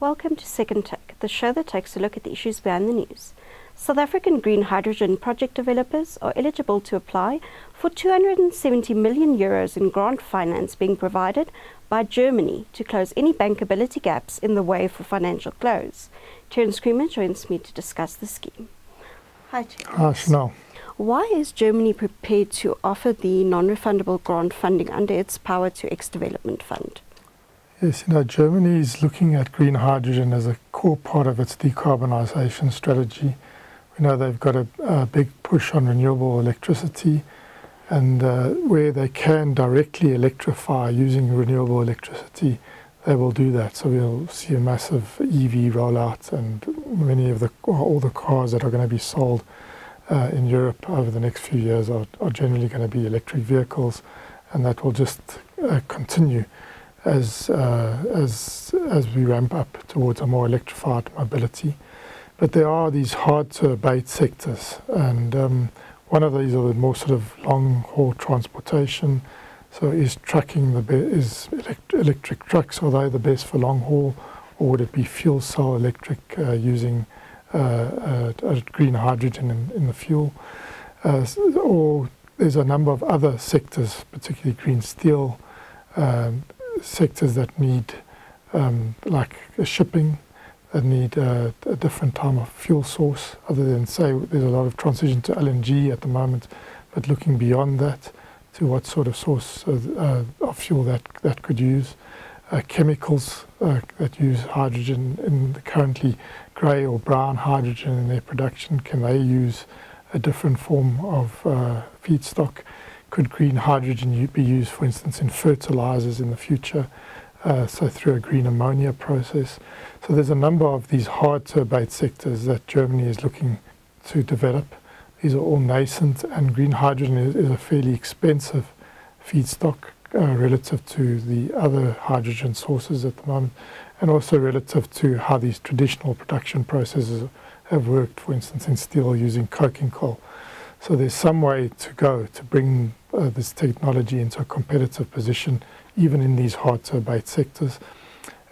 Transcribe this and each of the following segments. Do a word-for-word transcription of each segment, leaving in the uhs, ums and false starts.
Welcome to Second Take, the show that takes a look at the issues behind the news. South African green hydrogen project developers are eligible to apply for two hundred seventy million euros in grant finance being provided by Germany to close any bankability gaps in the way for financial close. Terence Creamer joins me to discuss the scheme. Hi, Terence. Uh, no. Why is Germany prepared to offer the non-refundable grant funding under its Power two X Development Fund? Yes, you know, Germany is looking at green hydrogen as a core part of its decarbonisation strategy. We know they've got a, a big push on renewable electricity, and uh, where they can directly electrify using renewable electricity, they will do that. So we'll see a massive E V rollout, and many of the all the cars that are going to be sold uh, in Europe over the next few years are, are generally going to be electric vehicles, and that will just uh, continue as uh, as as we ramp up towards a more electrified mobility. But there are these hard to abate sectors, and um, one of these are the more sort of long haul transportation. So is trucking the be is elect electric trucks, are they the best for long haul, or would it be fuel cell electric uh, using uh, uh, uh, green hydrogen in, in the fuel? Uh, or there's a number of other sectors, particularly green steel, um, sectors that need, um, like shipping, that need uh, a different type of fuel source other than, say, there's a lot of transition to L N G at the moment, but looking beyond that to what sort of source of, uh, of fuel that, that could use. Uh, chemicals uh, that use hydrogen in the currently grey or brown hydrogen in their production, can they use a different form of uh, feedstock? Could green hydrogen be used, for instance, in fertilizers in the future, uh, so through a green ammonia process? So there's a number of these hard-to-abate sectors that Germany is looking to develop. These are all nascent, and green hydrogen is, is a fairly expensive feedstock uh, relative to the other hydrogen sources at the moment, and also relative to how these traditional production processes have worked, for instance, in steel using coking coal. So there's some way to go to bring uh, this technology into a competitive position, even in these hard-to-abate sectors.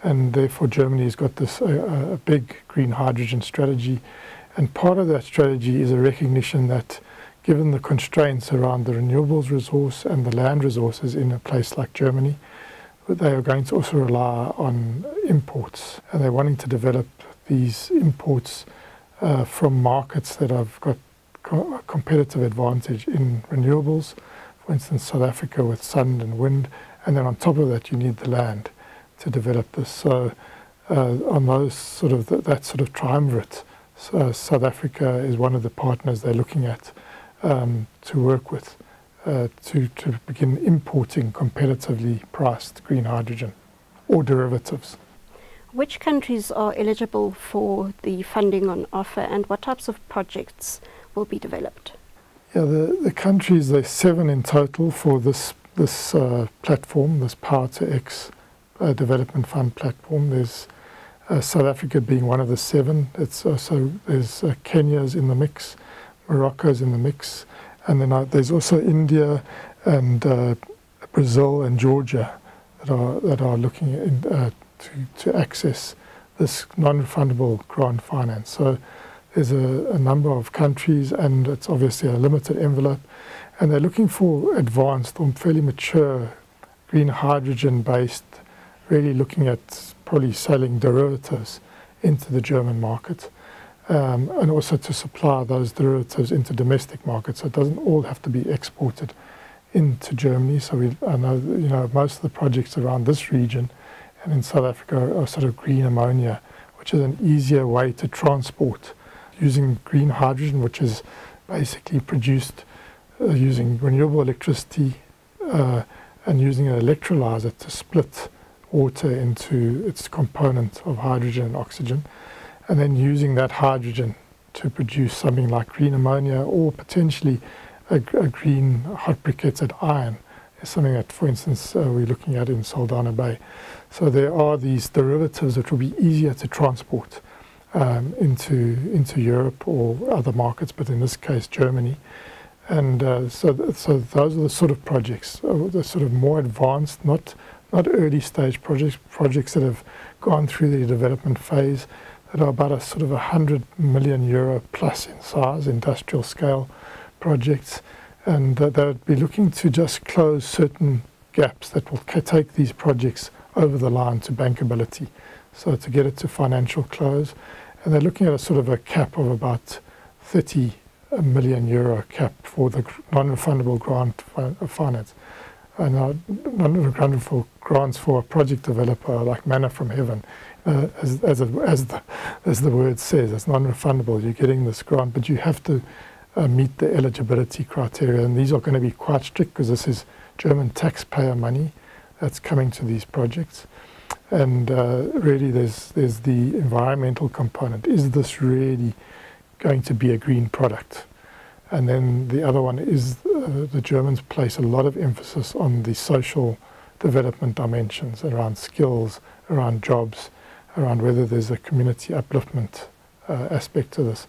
And therefore Germany has got this uh, a big green hydrogen strategy. And part of that strategy is a recognition that, given the constraints around the renewables resource and the land resources in a place like Germany, they are going to also rely on imports. And they're wanting to develop these imports uh, from markets that have got a competitive advantage in renewables, for instance South Africa with sun and wind, and then on top of that you need the land to develop this. So uh, on those sort of th that sort of triumvirate, so South Africa is one of the partners they're looking at um, to work with uh, to, to begin importing competitively priced green hydrogen or derivatives. Which countries are eligible for the funding on offer, and what types of projects will be developed? Yeah, the, the countries, there's seven in total for this this uh, platform, this Power two X uh, Development Fund platform. There's uh, South Africa being one of the seven. It's also, there's uh, Kenya's in the mix, Morocco's in the mix, and then uh, there's also India and uh, Brazil and Georgia that are that are looking in, uh, to to access this non-refundable grant finance. So there's a, a number of countries, and it's obviously a limited envelope, and they're looking for advanced or fairly mature green hydrogen based, really looking at probably selling derivatives into the German market, um, and also to supply those derivatives into domestic markets, so it doesn't all have to be exported into Germany. So we, I know, you know, most of the projects around this region and in South Africa are, are sort of green ammonia, which is an easier way to transport using green hydrogen, which is basically produced uh, using renewable electricity uh, and using an electrolyzer to split water into its component of hydrogen and oxygen, and then using that hydrogen to produce something like green ammonia, or potentially a, a green hot briquetted iron is something that, for instance, uh, we're looking at in Saldana Bay. So there are these derivatives that will be easier to transport Um, into into Europe or other markets, but in this case Germany, and uh, so th so those are the sort of projects, uh, the sort of more advanced, not not early stage projects, projects that have gone through the development phase, that are about a sort of one hundred million euro plus in size, industrial scale projects, and that they'd be looking to just close certain gaps that will take these projects over the line to bankability, so to get it to financial close. And they're looking at a sort of a cap of about thirty million euro cap for the non-refundable grant finance. And non-refundable grants for a project developer like Mana from Heaven, uh, as, as, it, as, the, as the word says, it's non-refundable. You're getting this grant, but you have to uh, meet the eligibility criteria. And these are going to be quite strict because this is German taxpayer money that's coming to these projects. And uh, really there's, there's the environmental component. Is this really going to be a green product? And then the other one is uh, the Germans place a lot of emphasis on the social development dimensions around skills, around jobs, around whether there's a community upliftment uh, aspect to this.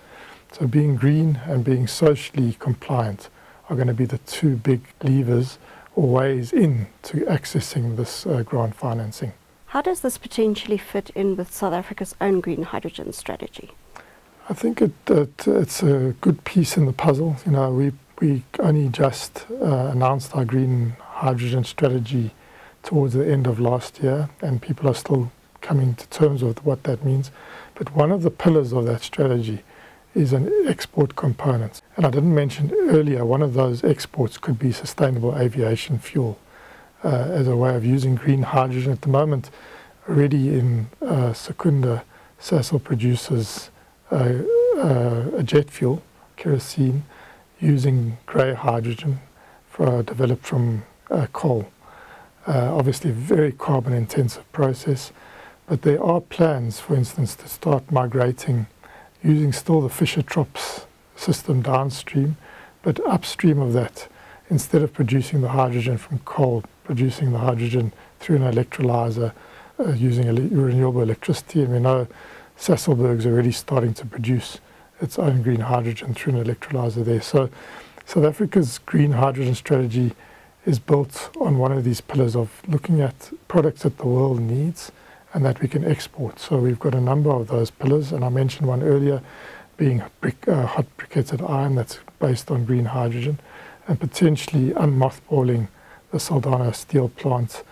So being green and being socially compliant are going to be the two big levers or ways in to accessing this uh, grant financing. How does this potentially fit in with South Africa's own green hydrogen strategy? I think it, it, it's a good piece in the puzzle. You know, we, we only just uh, announced our green hydrogen strategy towards the end of last year, and people are still coming to terms with what that means. But one of the pillars of that strategy is an export component. And I didn't mention earlier, one of those exports could be sustainable aviation fuel uh, as a way of using green hydrogen. At the moment, already in uh, Secunda, Sasol produces Uh, uh, a jet fuel, kerosene, using grey hydrogen for, uh, developed from uh, coal. Uh, obviously a very carbon intensive process, but there are plans, for instance, to start migrating using still the Fischer-Trops system downstream, but upstream of that, instead of producing the hydrogen from coal, producing the hydrogen through an electrolyser uh, using ele- renewable electricity. And we know Sasolburg's already starting to produce its own green hydrogen through an electrolyser there. So South Africa's green hydrogen strategy is built on one of these pillars of looking at products that the world needs and that we can export. So we've got a number of those pillars, and I mentioned one earlier being brick, uh, hot briquetted iron that's based on green hydrogen, and potentially unmothballing the Saldana steel plant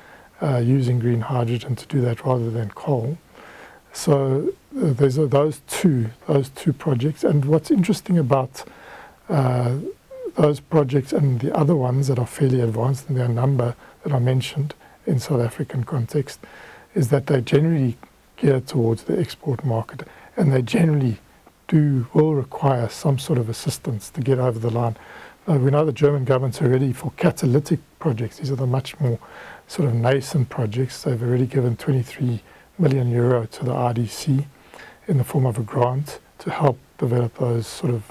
uh, using green hydrogen to do that rather than coal. So uh, there's uh, those two, those two projects. And what's interesting about uh, those projects and the other ones that are fairly advanced, and there are a number that I mentioned in South African context, is that they generally gear towards the export market, and they generally do will require some sort of assistance to get over the line. Uh, we know the German government's already for catalytic projects. These are the much more sort of nascent projects. They've already given twenty-three million euro to the R D C in the form of a grant to help develop those sort of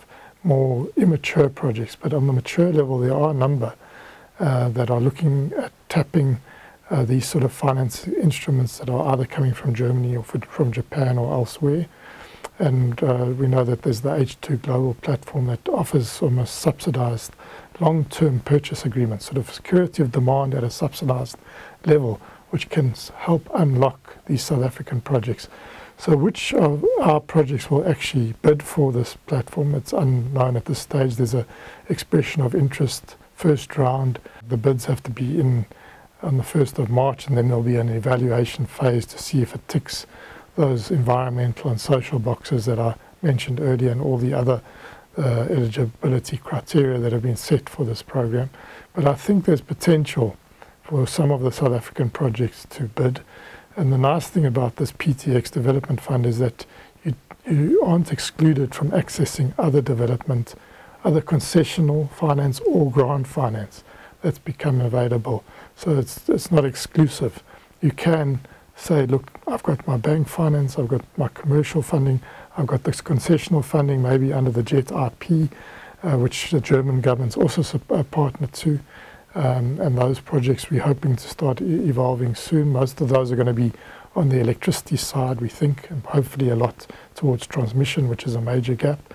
more immature projects. But on the mature level, there are a number uh, that are looking at tapping uh, these sort of finance instruments that are either coming from Germany or from Japan or elsewhere. And uh, we know that there's the H two Global platform that offers almost subsidized long-term purchase agreements, sort of security of demand at a subsidized level, which can help unlock these South African projects. So which of our projects will actually bid for this platform? It's unknown at this stage. There's an expression of interest first round. The bids have to be in on the first of March, and then there'll be an evaluation phase to see if it ticks those environmental and social boxes that I mentioned earlier, and all the other uh, eligibility criteria that have been set for this program. But I think there's potential for some of the South African projects to bid. And the nice thing about this P T X Development Fund is that you, you aren't excluded from accessing other development, other concessional finance or grant finance that's become available. So it's, it's not exclusive. You can say, look, I've got my bank finance, I've got my commercial funding, I've got this concessional funding, maybe under the JET I P, uh, which the German government's also a partner to. Um, and those projects we're hoping to start e evolving soon. Most of those are going to be on the electricity side, we think, and hopefully a lot towards transmission, which is a major gap.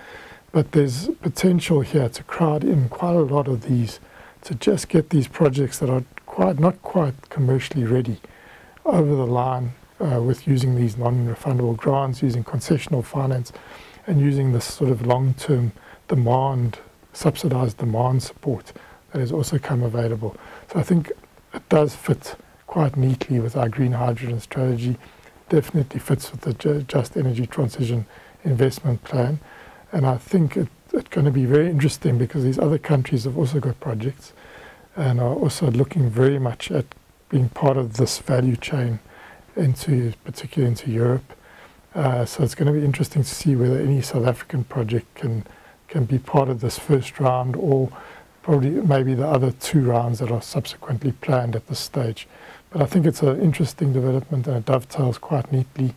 But there's potential here to crowd in quite a lot of these, to just get these projects that are quite not quite commercially ready over the line uh, with using these non-refundable grants, using concessional finance, and using this sort of long-term demand, subsidized demand support that has also come available. So I think it does fit quite neatly with our green hydrogen strategy, definitely fits with the Just Energy Transition Investment Plan. And I think it, it's going to be very interesting because these other countries have also got projects and are also looking very much at being part of this value chain, into particularly into Europe. Uh, so it's going to be interesting to see whether any South African project can can be part of this first round, or probably maybe the other two rounds that are subsequently planned at this stage. But I think it's an interesting development, and it dovetails quite neatly,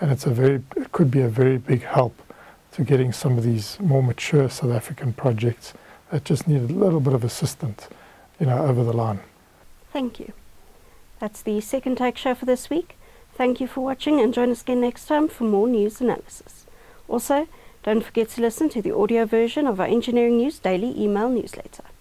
and it's a very it could be a very big help to getting some of these more mature South African projects that just need a little bit of assistance, you know, over the line. Thank you. That's the Second Take Show for this week. Thank you for watching, and join us again next time for more news analysis. Also, don't forget to listen to the audio version of our Engineering News daily email newsletter.